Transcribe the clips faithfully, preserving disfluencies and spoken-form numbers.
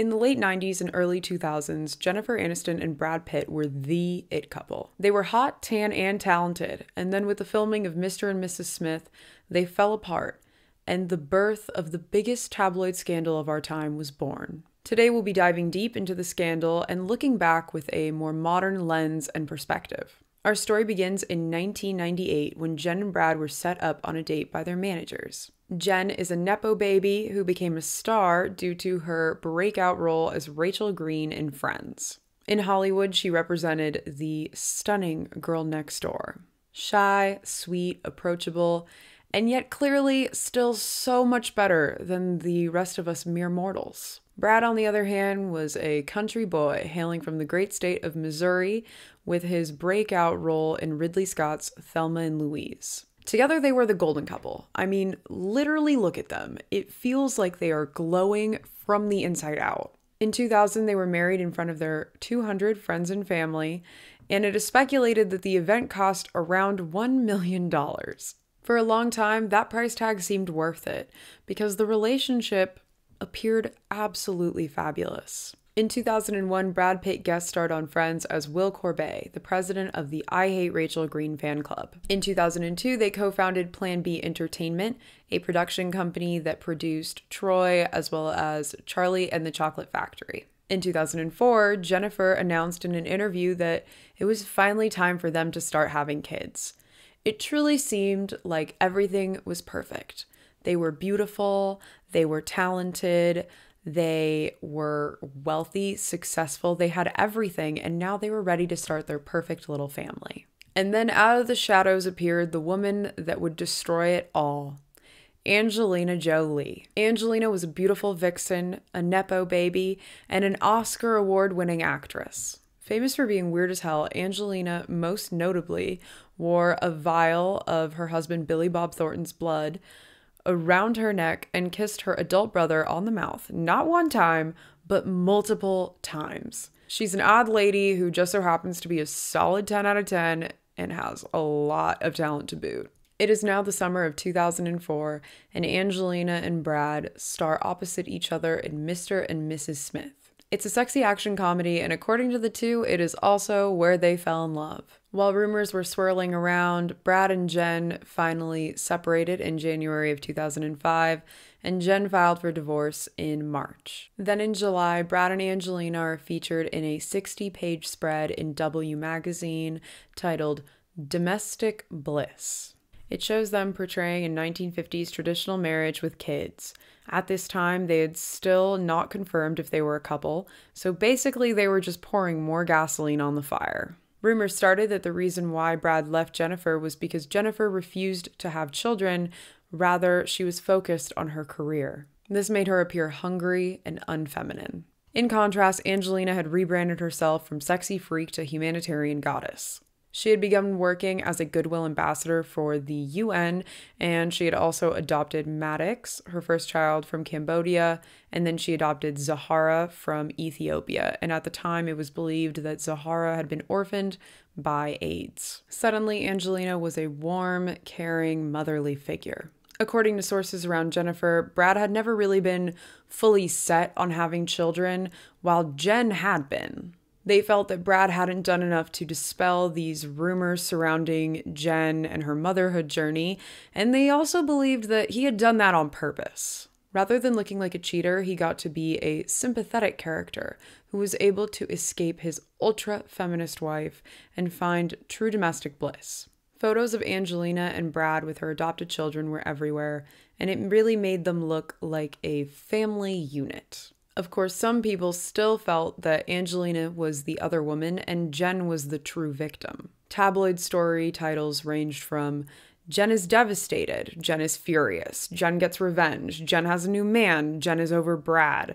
In the late nineties and early two thousands, Jennifer Aniston and Brad Pitt were the it couple. They were hot, tan, and talented, and then with the filming of Mister and Missus Smith, they fell apart, and the birth of the biggest tabloid scandal of our time was born. Today we'll be diving deep into the scandal and looking back with a more modern lens and perspective. Our story begins in nineteen ninety-eight when Jen and Brad were set up on a date by their managers. Jen is a nepo baby who became a star due to her breakout role as Rachel Green in Friends. In Hollywood, she represented the stunning girl next door. Shy, sweet, approachable, and yet clearly still so much better than the rest of us mere mortals. Brad, on the other hand, was a country boy hailing from the great state of Missouri with his breakout role in Ridley Scott's Thelma and Louise. Together they were the golden couple. I mean, literally look at them. It feels like they are glowing from the inside out. In two thousand, they were married in front of their two hundred friends and family, and it is speculated that the event cost around one million dollars. For a long time, that price tag seemed worth it because the relationship appeared absolutely fabulous. In two thousand one, Brad Pitt guest starred on Friends as Will Colbert, the president of the I Hate Rachel Green fan club. In two thousand two, they co-founded Plan B Entertainment, a production company that produced Troy as well as Charlie and the Chocolate Factory. In two thousand four, Jennifer announced in an interview that it was finally time for them to start having kids. It truly seemed like everything was perfect. They were beautiful, they were talented, they were wealthy, successful, they had everything, and now they were ready to start their perfect little family. And then out of the shadows appeared the woman that would destroy it all, Angelina Jolie. Angelina was a beautiful vixen, a nepo baby, and an Oscar award-winning actress. Famous for being weird as hell, Angelina most notably wore a vial of her husband Billy Bob Thornton's blood around her neck and kissed her adult brother on the mouth, not one time, but multiple times. She's an odd lady who just so happens to be a solid ten out of ten and has a lot of talent to boot. It is now the summer of two thousand four, and Angelina and Brad star opposite each other in Mister and Missus Smith. It's a sexy action comedy, and according to the two, it is also where they fell in love. While rumors were swirling around, Brad and Jen finally separated in January of two thousand five, and Jen filed for divorce in March. Then in July, Brad and Angelina are featured in a sixty page spread in W Magazine titled Domestic Bliss. It shows them portraying a nineteen fifties traditional marriage with kids. At this time, they had still not confirmed if they were a couple, so basically they were just pouring more gasoline on the fire. Rumors started that the reason why Brad left Jennifer was because Jennifer refused to have children, rather she was focused on her career. This made her appear hungry and unfeminine. In contrast, Angelina had rebranded herself from sexy freak to humanitarian goddess. She had begun working as a Goodwill ambassador for the U N, and she had also adopted Maddox, her first child, from Cambodia, and then she adopted Zahara from Ethiopia, and at the time it was believed that Zahara had been orphaned by AIDS. Suddenly, Angelina was a warm, caring, motherly figure. According to sources around Jennifer, Brad had never really been fully set on having children, while Jen had been. They felt that Brad hadn't done enough to dispel these rumors surrounding Jen and her motherhood journey, and they also believed that he had done that on purpose. Rather than looking like a cheater, he got to be a sympathetic character who was able to escape his ultra-feminist wife and find true domestic bliss. Photos of Angelina and Brad with her adopted children were everywhere, and it really made them look like a family unit. Of course, some people still felt that Angelina was the other woman and Jen was the true victim. Tabloid story titles ranged from Jen is devastated, Jen is furious, Jen gets revenge, Jen has a new man, Jen is over Brad.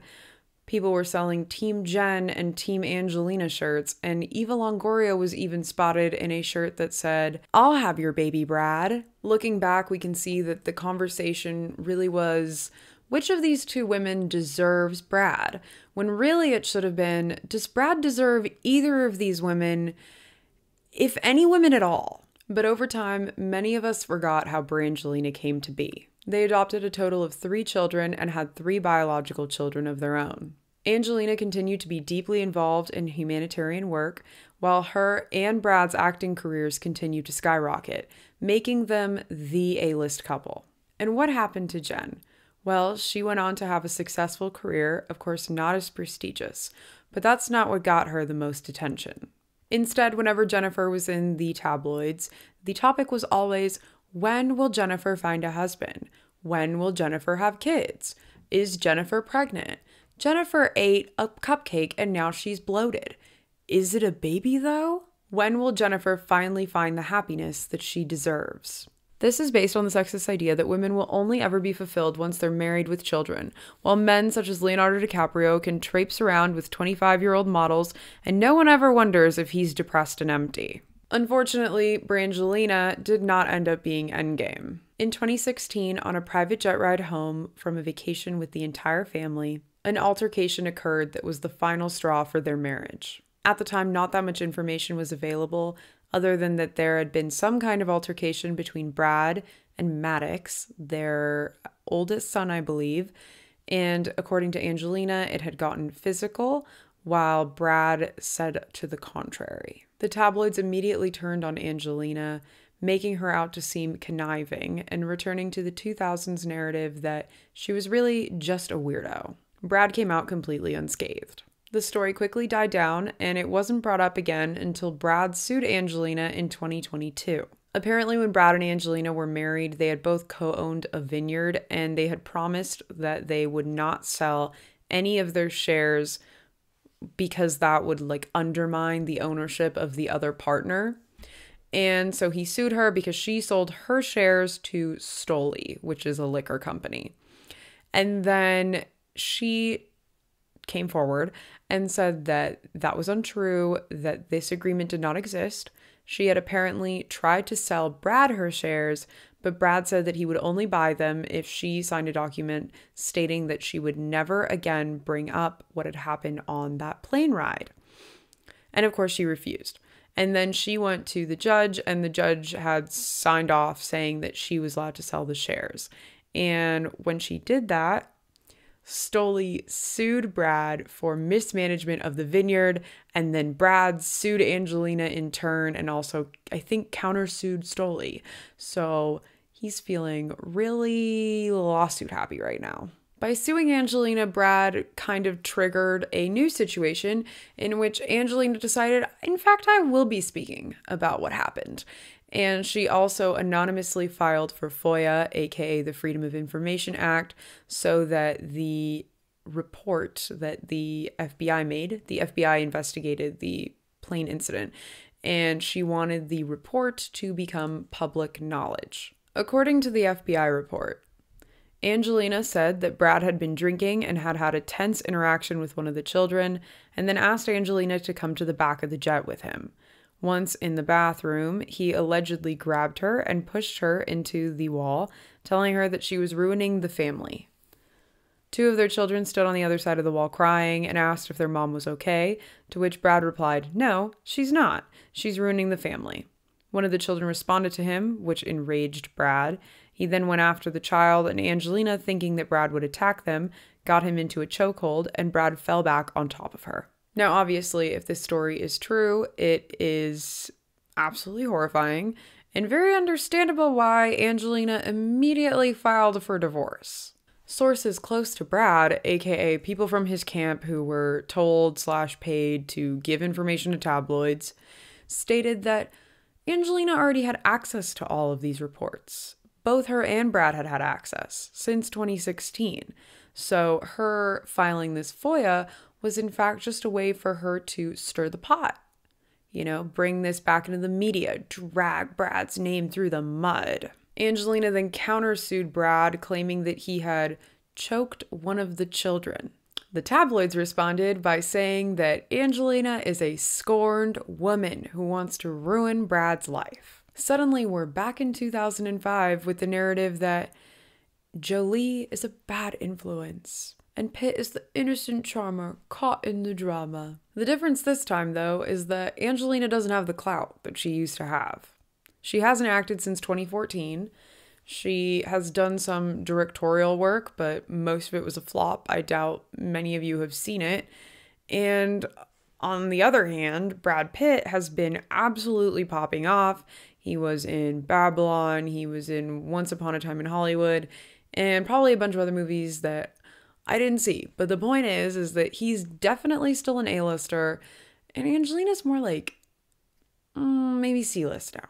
People were selling Team Jen and Team Angelina shirts, and Eva Longoria was even spotted in a shirt that said, "I'll have your baby, Brad." Looking back, we can see that the conversation really was, which of these two women deserves Brad? When really it should have been, does Brad deserve either of these women, if any women at all? But over time, many of us forgot how Brangelina came to be. They adopted a total of three children and had three biological children of their own. Angelina continued to be deeply involved in humanitarian work, while her and Brad's acting careers continued to skyrocket, making them the A-list couple. And what happened to Jen? Well, she went on to have a successful career, of course not as prestigious, but that's not what got her the most attention. Instead, whenever Jennifer was in the tabloids, the topic was always, when will Jennifer find a husband? When will Jennifer have kids? Is Jennifer pregnant? Jennifer ate a cupcake and now she's bloated. Is it a baby though? When will Jennifer finally find the happiness that she deserves? This is based on the sexist idea that women will only ever be fulfilled once they're married with children, while men such as Leonardo DiCaprio can traipse around with twenty-five-year-old models and no one ever wonders if he's depressed and empty. Unfortunately, Brangelina did not end up being endgame. In twenty sixteen, on a private jet ride home from a vacation with the entire family, an altercation occurred that was the final straw for their marriage. At the time, not that much information was available, other than that there had been some kind of altercation between Brad and Maddox, their oldest son, I believe, and according to Angelina, it had gotten physical, while Brad said to the contrary. The tabloids immediately turned on Angelina, making her out to seem conniving and returning to the two thousands narrative that she was really just a weirdo. Brad came out completely unscathed. The story quickly died down, and it wasn't brought up again until Brad sued Angelina in twenty twenty-two. Apparently, when Brad and Angelina were married, they had both co-owned a vineyard, and they had promised that they would not sell any of their shares because that would like undermine the ownership of the other partner. And so he sued her because she sold her shares to Stoli, which is a liquor company. And then she came forward and said that that was untrue, that this agreement did not exist. She had apparently tried to sell Brad her shares, but Brad said that he would only buy them if she signed a document stating that she would never again bring up what had happened on that plane ride. And of course she refused. And then she went to the judge, and the judge had signed off saying that she was allowed to sell the shares. And when she did that, Stoli sued Brad for mismanagement of the vineyard, and then Brad sued Angelina in turn, and also I think countersued Stoli. So he's feeling really lawsuit happy right now. By suing Angelina, Brad kind of triggered a new situation in which Angelina decided, in fact, I will be speaking about what happened. And she also anonymously filed for FOIA, aka the Freedom of Information Act, so that the report that the F B I made, the F B I investigated the plane incident, and she wanted the report to become public knowledge. According to the F B I report, Angelina said that Brad had been drinking and had had a tense interaction with one of the children, and then asked Angelina to come to the back of the jet with him. Once in the bathroom, he allegedly grabbed her and pushed her into the wall, telling her that she was ruining the family. Two of their children stood on the other side of the wall crying and asked if their mom was okay, to which Brad replied, "No, she's not. She's ruining the family." One of the children responded to him, which enraged Brad. He then went after the child, and Angelina, thinking that Brad would attack them, got him into a chokehold, and Brad fell back on top of her. Now, obviously, if this story is true, it is absolutely horrifying and very understandable why Angelina immediately filed for divorce. Sources close to Brad, aka people from his camp who were told slash paid to give information to tabloids, stated that Angelina already had access to all of these reports. Both her and Brad had had access since twenty sixteen. So her filing this FOIA was in fact just a way for her to stir the pot, you know, bring this back into the media, drag Brad's name through the mud. Angelina then countersued Brad, claiming that he had choked one of the children. The tabloids responded by saying that Angelina is a scorned woman who wants to ruin Brad's life. Suddenly, we're back in two thousand five with the narrative that Jolie is a bad influence, and Pitt is the innocent charmer caught in the drama. The difference this time, though, is that Angelina doesn't have the clout that she used to have. She hasn't acted since twenty fourteen. She has done some directorial work, but most of it was a flop. I doubt many of you have seen it. And on the other hand, Brad Pitt has been absolutely popping off. He was in Babylon, he was in Once Upon a Time in Hollywood, and probably a bunch of other movies that I didn't see. But the point is, is that he's definitely still an A-lister, and Angelina's more like, mm, maybe C-list now.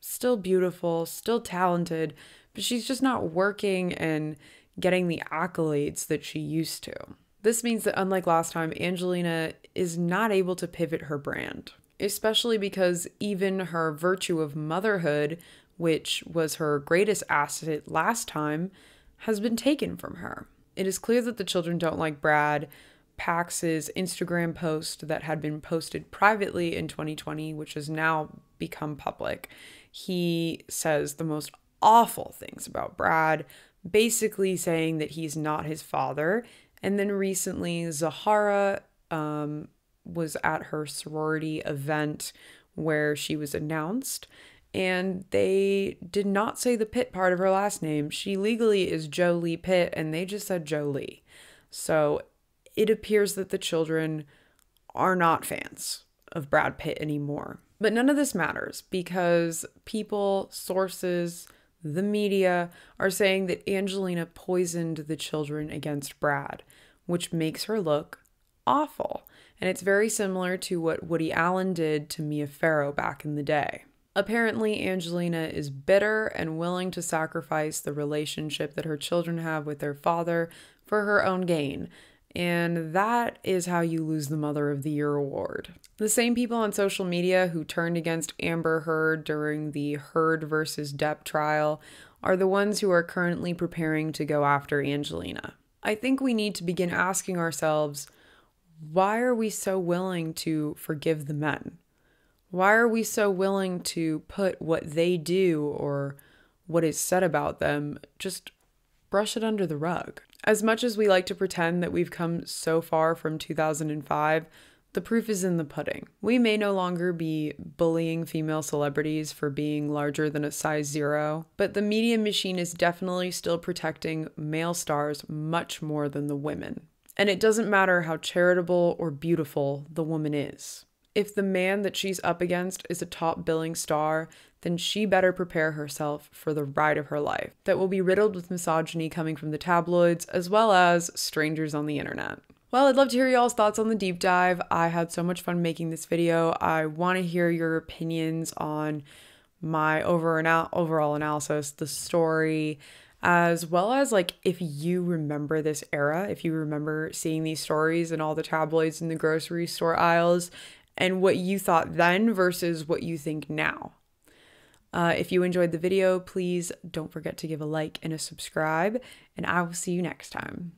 Still beautiful, still talented, but she's just not working and getting the accolades that she used to. This means that unlike last time, Angelina is not able to pivot her brand, especially because even her virtue of motherhood, which was her greatest asset last time, has been taken from her. It is clear that the children don't like Brad. Pax's Instagram post that had been posted privately in twenty twenty, which has now become public, he says the most awful things about Brad, basically saying that he's not his father. And then recently, Zahara um, was at her sorority event where she was announced, and they did not say the Pitt part of her last name. She legally is Jolie Pitt, and they just said Jolie. So it appears that the children are not fans of Brad Pitt anymore. But none of this matters because people, sources, the media are saying that Angelina poisoned the children against Brad, which makes her look awful. And it's very similar to what Woody Allen did to Mia Farrow back in the day. Apparently, Angelina is bitter and willing to sacrifice the relationship that her children have with their father for her own gain. And that is how you lose the Mother of the Year award. The same people on social media who turned against Amber Heard during the Heard versus Depp trial are the ones who are currently preparing to go after Angelina. I think we need to begin asking ourselves, why are we so willing to forgive the men? Why are we so willing to put what they do or what is said about them, just brush it under the rug? As much as we like to pretend that we've come so far from two thousand five, the proof is in the pudding. We may no longer be bullying female celebrities for being larger than a size zero, but the media machine is definitely still protecting male stars much more than the women. And it doesn't matter how charitable or beautiful the woman is. If the man that she's up against is a top billing star, then she better prepare herself for the ride of her life that will be riddled with misogyny coming from the tabloids as well as strangers on the internet. Well, I'd love to hear y'all's thoughts on the deep dive. I had so much fun making this video. I want to hear your opinions on my over and out overall analysis, the story, as well as like if you remember this era, if you remember seeing these stories and all the tabloids in the grocery store aisles, and what you thought then versus what you think now. Uh, if you enjoyed the video, please don't forget to give a like and a subscribe, and I will see you next time.